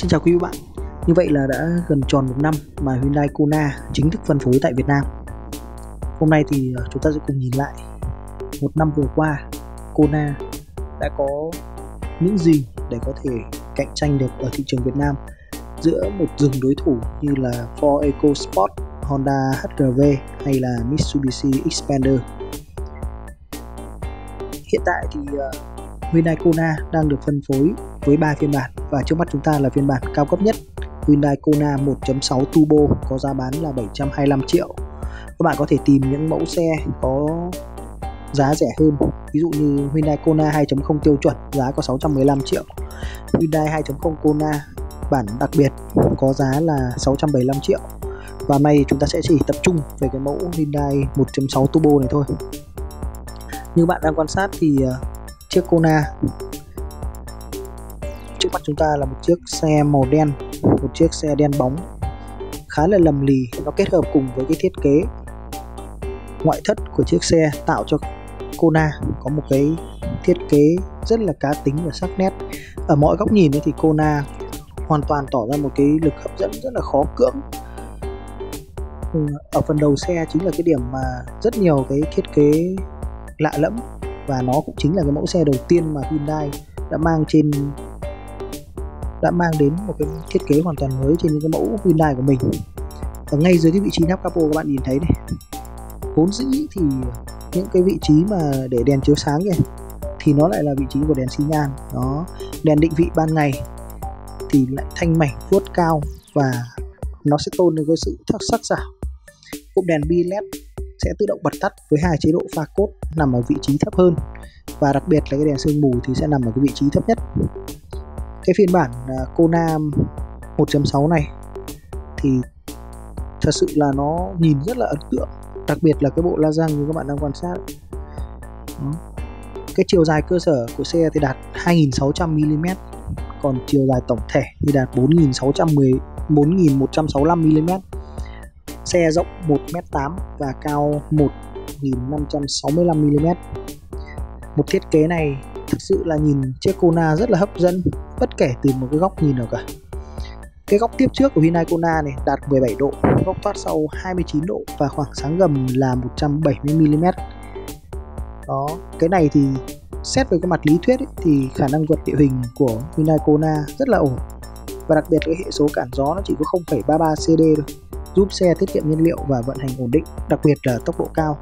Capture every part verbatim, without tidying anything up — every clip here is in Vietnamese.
Xin chào quý vị bạn. Như vậy là đã gần tròn một năm mà Hyundai Kona chính thức phân phối tại Việt Nam. Hôm nay thì chúng ta sẽ cùng nhìn lại một năm vừa qua Kona đã có những gì để có thể cạnh tranh được ở thị trường Việt Nam giữa một rừng đối thủ như là Ford EcoSport, Honda hát rờ vê hay là Mitsubishi Xpander. Hiện tại thì Hyundai Kona đang được phân phối với ba phiên bản và trước mắt chúng ta là phiên bản cao cấp nhất Hyundai Kona một chấm sáu Turbo có giá bán là bảy trăm hai mươi lăm triệu. Các bạn có thể tìm những mẫu xe có giá rẻ hơn, ví dụ như Hyundai Kona hai chấm không tiêu chuẩn giá có sáu trăm mười lăm triệu, Hyundai hai chấm không Kona bản đặc biệt có giá là sáu trăm bảy mươi lăm triệu. Và nay chúng ta sẽ chỉ tập trung về cái mẫu Hyundai một chấm sáu Turbo này thôi. Như bạn đang quan sát thì chiếc Kona trước mặt chúng ta là một chiếc xe màu đen, một chiếc xe đen bóng khá là lầm lì. Nó kết hợp cùng với cái thiết kế ngoại thất của chiếc xe tạo cho Kona có một cái thiết kế rất là cá tính và sắc nét. Ở mọi góc nhìn thì Kona hoàn toàn tỏ ra một cái lực hấp dẫn rất là khó cưỡng. Ở phần đầu xe chính là cái điểm mà rất nhiều cái thiết kế lạ lẫm, và nó cũng chính là cái mẫu xe đầu tiên mà Hyundai đã mang trên đã mang đến một cái thiết kế hoàn toàn mới trên những cái mẫu Hyundai của mình. Ở ngay dưới cái vị trí nắp capo các bạn nhìn thấy này, vốn dĩ thì những cái vị trí mà để đèn chiếu sáng kìa thì nó lại là vị trí của đèn xi nhan. Đó, đèn định vị ban ngày thì lại thanh mảnh vuốt cao và nó sẽ tôn lên cái sự sắc sảo. Cụm đèn bi led sẽ tự động bật tắt với hai chế độ pha cốt nằm ở vị trí thấp hơn, và đặc biệt là cái đèn sương mù thì sẽ nằm ở cái vị trí thấp nhất. Cái phiên bản Kona một chấm sáu này thì thật sự là nó nhìn rất là ấn tượng, đặc biệt là cái bộ la răng như các bạn đang quan sát. Cái chiều dài cơ sở của xe thì đạt hai nghìn sáu trăm mi li mét, còn chiều dài tổng thể thì đạt bốn nghìn một trăm sáu mươi lăm mi li mét. Xe rộng một mét tám và cao một nghìn năm trăm sáu mươi lăm mi li mét. Một thiết kế này thực sự là nhìn chiếc Kona rất là hấp dẫn, bất kể từ một cái góc nhìn nào cả. Cái góc tiếp trước của Hyundai Kona này đạt mười bảy độ, góc thoát sau hai mươi chín độ và khoảng sáng gầm là một trăm bảy mươi mi li mét. Đó, cái này thì xét về cái mặt lý thuyết ấy, thì khả năng vượt địa hình của Hyundai Kona rất là ổn, và đặc biệt cái hệ số cản gió nó chỉ có không phẩy ba mươi ba xê đê thôi, giúp xe tiết kiệm nhiên liệu và vận hành ổn định, đặc biệt là tốc độ cao.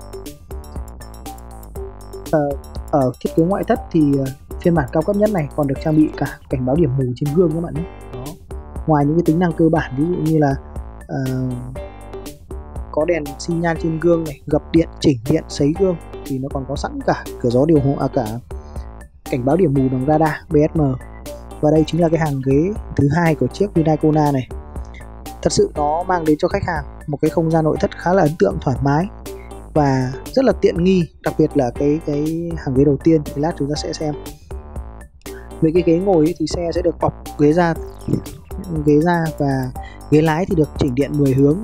Ờ, ở thiết kế ngoại thất thì phiên bản cao cấp nhất này còn được trang bị cả cảnh báo điểm mù trên gương các bạn nhé. Ngoài những cái tính năng cơ bản ví dụ như là uh, có đèn xi nhan trên gương này, gập điện, chỉnh điện, sấy gương, thì nó còn có sẵn cả cửa gió điều hòa, à, cả cảnh báo điểm mù bằng radar bê ét em. Và đây chính là cái hàng ghế thứ hai của chiếc Hyundai Kona này. Thật sự nó mang đến cho khách hàng một cái không gian nội thất khá là ấn tượng, thoải mái và rất là tiện nghi, đặc biệt là cái cái hàng ghế đầu tiên thì lát chúng ta sẽ xem. Với cái ghế ngồi ấy, thì xe sẽ được bọc ghế da ghế da và ghế lái thì được chỉnh điện mười hướng.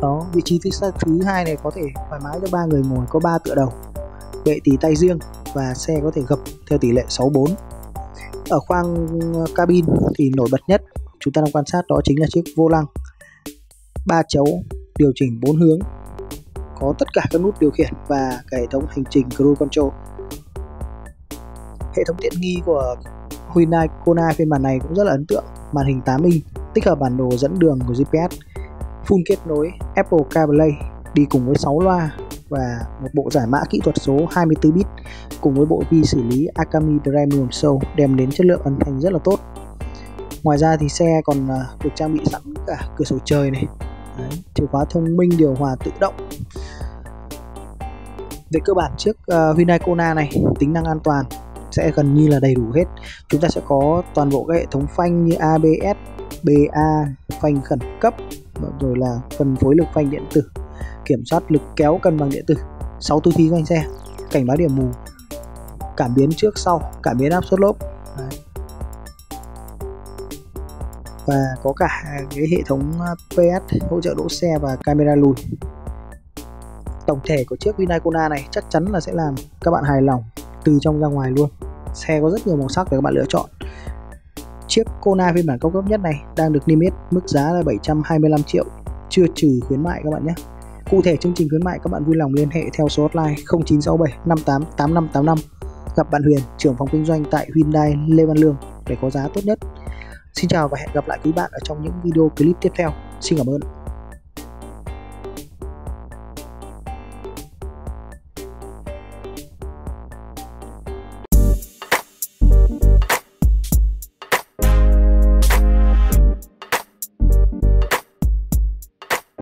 Đó, vị trí thứ hai này có thể thoải mái cho ba người ngồi, có ba tựa đầu, gậy tì tay riêng và xe có thể gập theo tỷ lệ sáu bốn. Ở khoang cabin thì nổi bật nhất chúng ta đang quan sát đó chính là chiếc vô lăng ba chấu điều chỉnh bốn hướng, có tất cả các nút điều khiển và cái hệ thống hành trình cruise control. Hệ thống tiện nghi của Hyundai Kona phiên bản này cũng rất là ấn tượng, màn hình tám inch tích hợp bản đồ dẫn đường của giê pê ét, full kết nối Apple CarPlay đi cùng với sáu loa và một bộ giải mã kỹ thuật số hai mươi tư bit cùng với bộ vi xử lý Akami Premium Sound đem đến chất lượng âm thanh rất là tốt. Ngoài ra thì xe còn được trang bị sẵn cả cửa sổ trời này, đấy, chìa khóa thông minh, điều hòa tự động. Về cơ bản chiếc uh, Hyundai Kona này tính năng an toàn sẽ gần như là đầy đủ hết. Chúng ta sẽ có toàn bộ các hệ thống phanh như a bê ét, bê a, phanh khẩn cấp, rồi là phân phối lực phanh điện tử, kiểm soát lực kéo cân bằng điện tử, sáu tư thế quanh xe, cảnh báo điểm mù, cảm biến trước sau, cảm biến áp suất lốp, đấy, và có cả cái hệ thống pê ét hỗ trợ đỗ xe và camera lùi. Tổng thể của chiếc Hyundai Kona này chắc chắn là sẽ làm các bạn hài lòng từ trong ra ngoài luôn. Xe có rất nhiều màu sắc để các bạn lựa chọn. Chiếc Kona phiên bản cao cấp nhất này đang được niêm yết mức giá là bảy trăm hai mươi lăm triệu, chưa trừ khuyến mại các bạn nhé. Cụ thể chương trình khuyến mại các bạn vui lòng liên hệ theo số hotline không chín sáu bảy năm tám tám năm tám năm, gặp bạn Huyền, trưởng phòng kinh doanh tại Hyundai Lê Văn Lương để có giá tốt nhất. Xin chào và hẹn gặp lại quý bạn ở trong những video clip tiếp theo. Xin cảm ơn.